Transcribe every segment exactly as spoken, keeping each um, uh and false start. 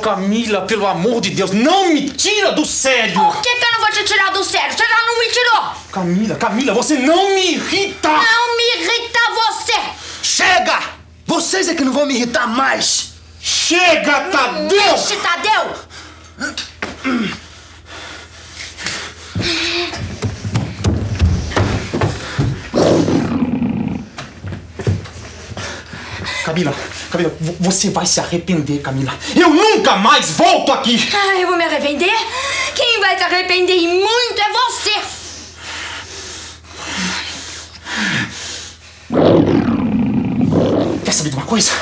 Camila, pelo amor de Deus, não me tira do sério! Por que que eu não vou te tirar do sério? Você já não me tirou! Camila, Camila, você não me irrita! Não me irrita você! Chega! Vocês é que não vão me irritar mais! Chega, Tadeu! Deixe, Tadeu! Camila, Camila, você vai se arrepender, Camila. Eu nunca mais volto aqui! Ah, eu vou me arrepender? Quem vai se arrepender muito é você! Quer saber de uma coisa?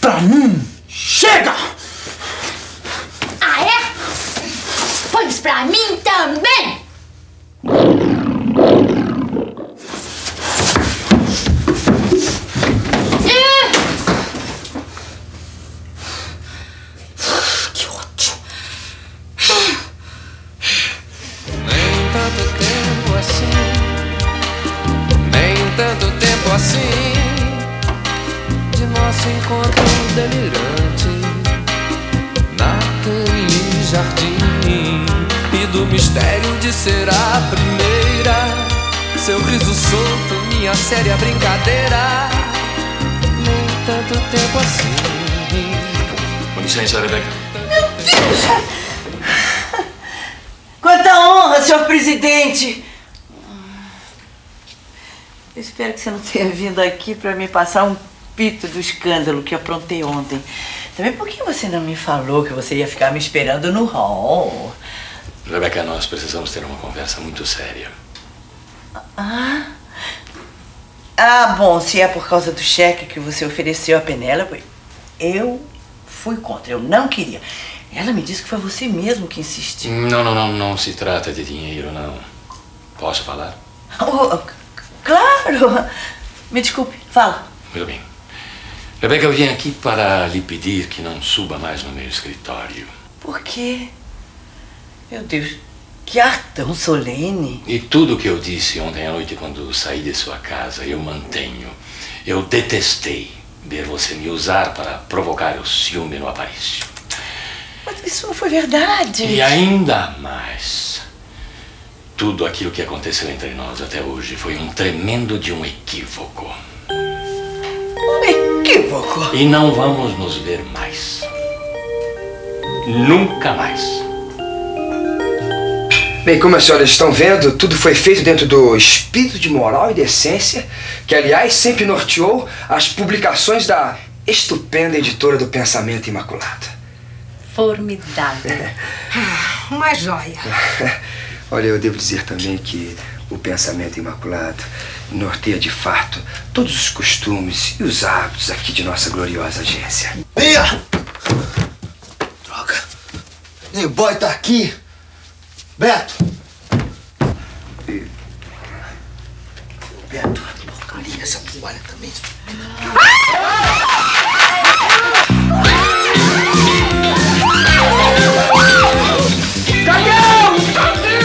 Pra mim, chega! Ah, é? Pois pra mim também! Séria brincadeira, nem tanto tempo assim. Com licença, Rebeca. Meu Deus! Quanta honra, senhor presidente! Eu espero que você não tenha vindo aqui pra me passar um pito do escândalo que aprontei ontem. Também por que você não me falou que você ia ficar me esperando no hall? Rebeca, nós precisamos ter uma conversa muito séria. Ah? Ah, bom, se é por causa do cheque que você ofereceu a Penélope, eu fui contra, eu não queria. Ela me disse que foi você mesmo que insistiu. Não, não, não, não se trata de dinheiro, não. Posso falar? Oh, claro! Me desculpe, fala. Muito bem. Rebeca, eu vim aqui para lhe pedir que não suba mais no meu escritório. Por quê? Meu Deus... Que ar tão solene! E tudo o que eu disse ontem à noite quando saí de sua casa, eu mantenho. Eu detestei ver você me usar para provocar o ciúme no Aparício. Mas isso não foi verdade! E ainda mais, tudo aquilo que aconteceu entre nós até hoje foi um tremendo de um equívoco. Um equívoco? E não vamos nos ver mais. Nunca mais. Bem, como as senhoras estão vendo, tudo foi feito dentro do espírito de moral e decência, que, aliás, sempre norteou as publicações da estupenda editora do Pensamento Imaculado. Formidável. É. Uma joia. Olha, eu devo dizer também que o Pensamento Imaculado norteia, de fato, todos os costumes e os hábitos aqui de nossa gloriosa agência. Bia! Droga! O boy tá aqui! Beto! E... Beto, liga essa toalha também. Tadeu! Tadeu!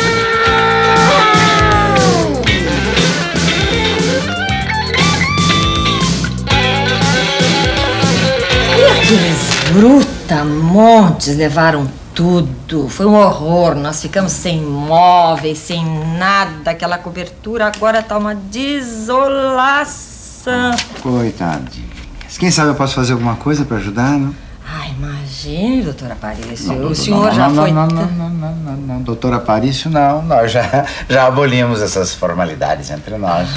E aqueles brutamontes levaram tudo. Foi um horror. Nós ficamos sem móveis, sem nada. Aquela cobertura agora tá uma desolação. Coitadinhas. Quem sabe eu posso fazer alguma coisa pra ajudar, não? Ah, imagine, doutor Aparício. Não, doutor, o senhor não, já não, foi... Não, não, não, não, não, não. Doutor Aparício, não. Nós já, já abolimos essas formalidades entre nós.